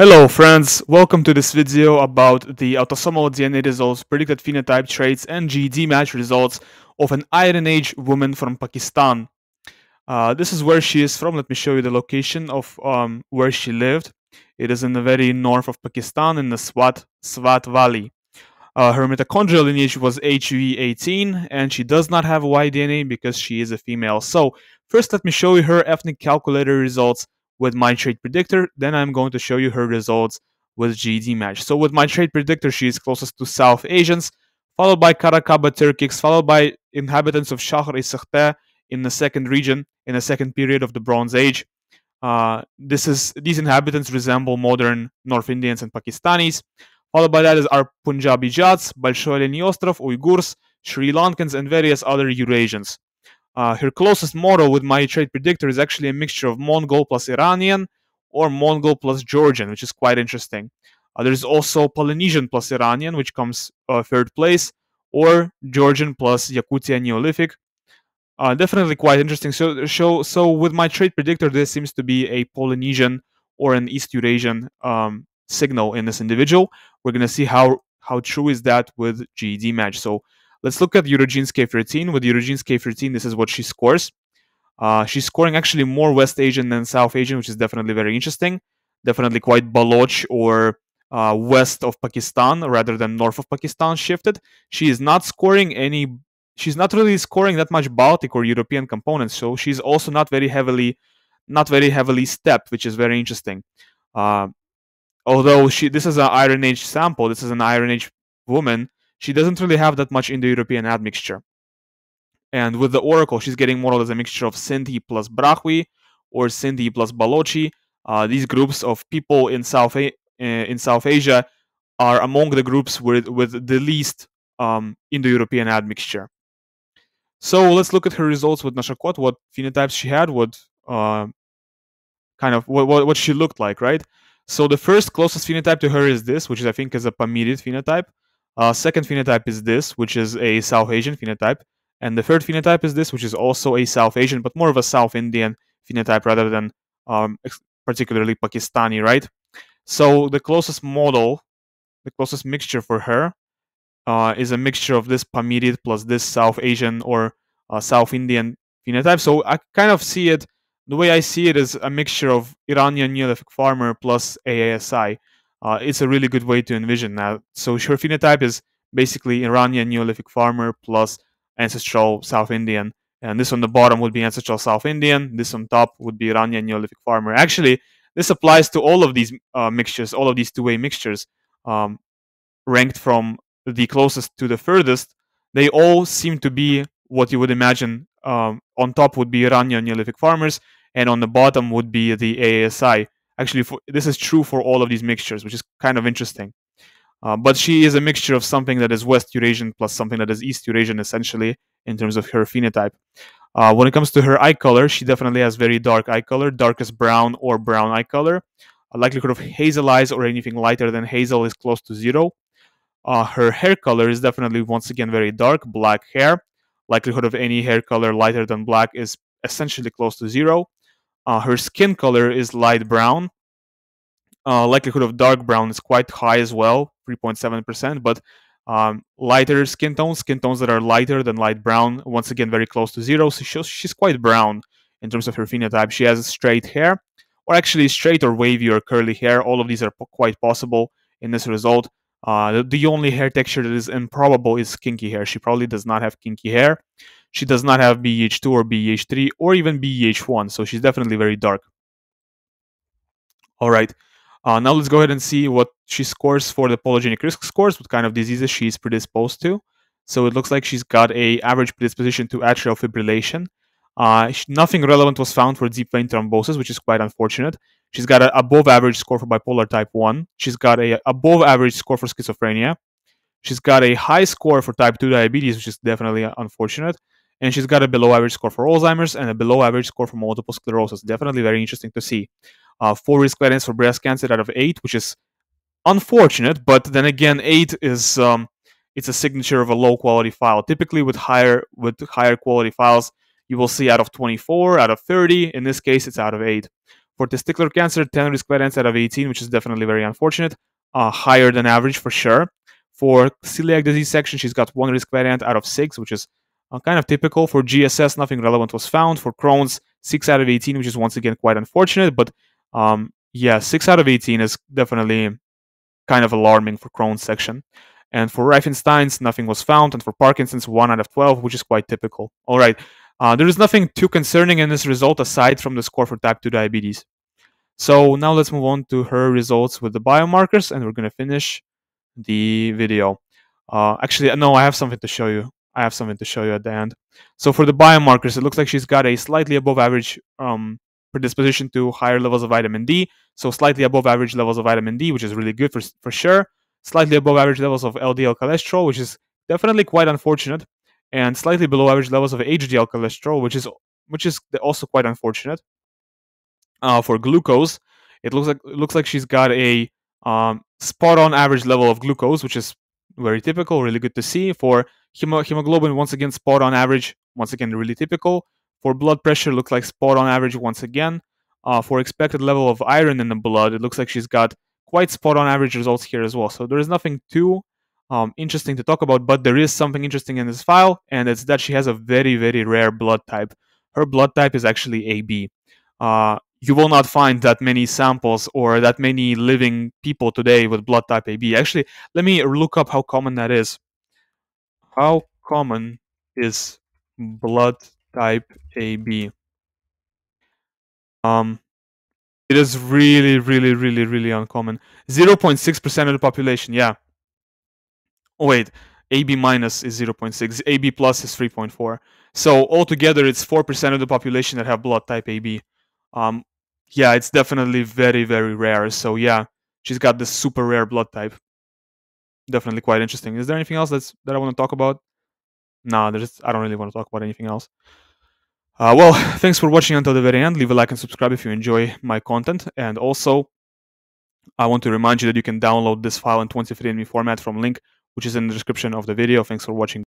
Hello friends, welcome to this video about the autosomal DNA results, predicted phenotype traits and GED match results of an Iron Age woman from Pakistan. This is where she is from. Let me show you the location of where she lived. It is in the very north of Pakistan in the Swat Valley. Her mitochondrial lineage was HV18 and she does not have Y DNA because she is a female. So first let me show you her ethnic calculator results with my trait predictor, then I'm going to show you her results with GED match. So with my trait predictor, she is closest to South Asians, followed by Karakaba Turkics, followed by inhabitants of Shahr-i-Sokhta in the second region, in the second period of the Bronze Age. These inhabitants resemble modern North Indians and Pakistanis. Followed by that is our Punjabi Jats, Bolshoi Leni Ostrov, Uyghurs, Sri Lankans, and various other Eurasians. Her closest model with my trait predictor is actually a mixture of Mongol plus Iranian or Mongol plus Georgian, which is quite interesting. There's also Polynesian plus Iranian, which comes third place, or Georgian plus Yakutia Neolithic. Definitely quite interesting. So with my trait predictor, there seems to be a Polynesian or an East Eurasian signal in this individual. We're going to see how true is that with GED match. So let's look at Eurogenes K13. With Eurogenes K13, this is what she scores. She's scoring actually more West Asian than South Asian, which is definitely very interesting. Definitely quite Baloch or west of Pakistan rather than north of Pakistan shifted. She's not really scoring that much Baltic or European components, so she's also not very heavily stepped, which is very interesting. Although this is an Iron Age sample, this is an Iron Age woman. She doesn't really have that much Indo-European admixture. And with the oracle, she's getting more or less a mixture of Sindhi plus Brahvi or Sindhi plus Balochi. These groups of people in South Asia are among the groups with the least Indo-European admixture. So let's look at her results with Nashakot, what phenotypes she had, what she looked like, right? So the first closest phenotype to her is this, which is, I think, is a Pamerid phenotype. Second phenotype is this, which is a South Asian phenotype. And the third phenotype is this, which is also a South Asian, but more of a South Indian phenotype rather than particularly Pakistani, right? So the closest model, the closest mixture for her is a mixture of this Pamerid plus this South Asian or South Indian phenotype. So I kind of see it, the way I see it is a mixture of Iranian Neolithic farmer plus AASI. It's a really good way to envision that. So her phenotype is basically Iranian Neolithic farmer plus ancestral South Indian. And this on the bottom would be ancestral South Indian. This on top would be Iranian Neolithic farmer. Actually, this applies to all of these mixtures, all of these two-way mixtures, ranked from the closest to the furthest. They all seem to be what you would imagine. On top would be Iranian Neolithic farmers, and on the bottom would be the AASI. Actually, this is true for all of these mixtures, which is kind of interesting. But she is a mixture of something that is West Eurasian plus something that is East Eurasian, essentially, in terms of her phenotype. When it comes to her eye color, she definitely has very dark eye color, darkest brown or brown eye color. A likelihood of hazel eyes or anything lighter than hazel is close to zero. Her hair color is definitely, once again, very dark, black hair. Likelihood of any hair color lighter than black is essentially close to zero. Her skin color is light brown. Likelihood of dark brown is quite high as well, 3.7%, but lighter skin tones that are lighter than light brown, once again, very close to zero. So she's quite brown in terms of her phenotype. She has straight hair, or actually straight or wavy or curly hair. All of these are quite possible in this result. The only hair texture that is improbable is kinky hair. She probably does not have kinky hair. She does not have BH2 or BH3 or even BH1, so she's definitely very dark. All right, now let's go ahead and see what she scores for the polygenic risk scores, what kind of diseases she is predisposed to. So it looks like she's got an average predisposition to atrial fibrillation. Nothing relevant was found for deep vein thrombosis, which is quite unfortunate. She's got an above-average score for bipolar type 1. She's got an above-average score for schizophrenia. She's got a high score for type 2 diabetes, which is definitely unfortunate. And she's got a below-average score for Alzheimer's and a below-average score for multiple sclerosis. Definitely very interesting to see. 4 risk variants for breast cancer out of 8, which is unfortunate. But then again, 8 is it's a signature of a low-quality file. Typically, with higher quality files, you will see out of 24, out of 30. In this case, it's out of 8. For testicular cancer, 10 risk variants out of 18, which is definitely very unfortunate, higher than average for sure. For celiac disease section, she's got 1 risk variant out of 6, which is kind of typical. For GSS, nothing relevant was found. For Crohn's, 6 out of 18, which is once again quite unfortunate. But yeah, 6 out of 18 is definitely kind of alarming for Crohn's section. And for Reifenstein's, nothing was found. And for Parkinson's, 1 out of 12, which is quite typical. All right. There is nothing too concerning in this result aside from the score for type 2 diabetes. So now let's move on to her results with the biomarkers, and we're going to finish the video. Actually, no, I have something to show you. I have something to show you at the end. So for the biomarkers, it looks like she's got a slightly above average predisposition to higher levels of vitamin D. So slightly above average levels of vitamin D, which is really good for sure. Slightly above average levels of LDL cholesterol, which is definitely quite unfortunate. And slightly below average levels of HDL cholesterol, which is also quite unfortunate. For glucose, it looks like she's got a spot on average level of glucose, which is very typical, really good to see. For hemoglobin, once again spot on average, once again really typical. For blood pressure, looks like spot on average once again. For expected level of iron in the blood, it looks like she's got quite spot on average results here as well. So there is nothing too interesting to talk about, but there is something interesting in this file, and it's that she has a very, very rare blood type. Her blood type is actually AB. You will not find that many samples or that many living people today with blood type AB. Actually, let me look up how common that is. How common is blood type AB? It is really, really, really, really uncommon. 0.6% of the population, yeah. Oh, wait, AB minus is 0.6, AB plus is 3.4. So altogether, it's 4% of the population that have blood type AB. Yeah, it's definitely very, very rare. So yeah, she's got this super rare blood type. Definitely quite interesting. Is there anything else that I want to talk about? No, I don't really want to talk about anything else. Well, thanks for watching until the very end. Leave a like and subscribe if you enjoy my content. And also, I want to remind you that you can download this file in 23andMe format from link, which is in the description of the video. Thanks for watching.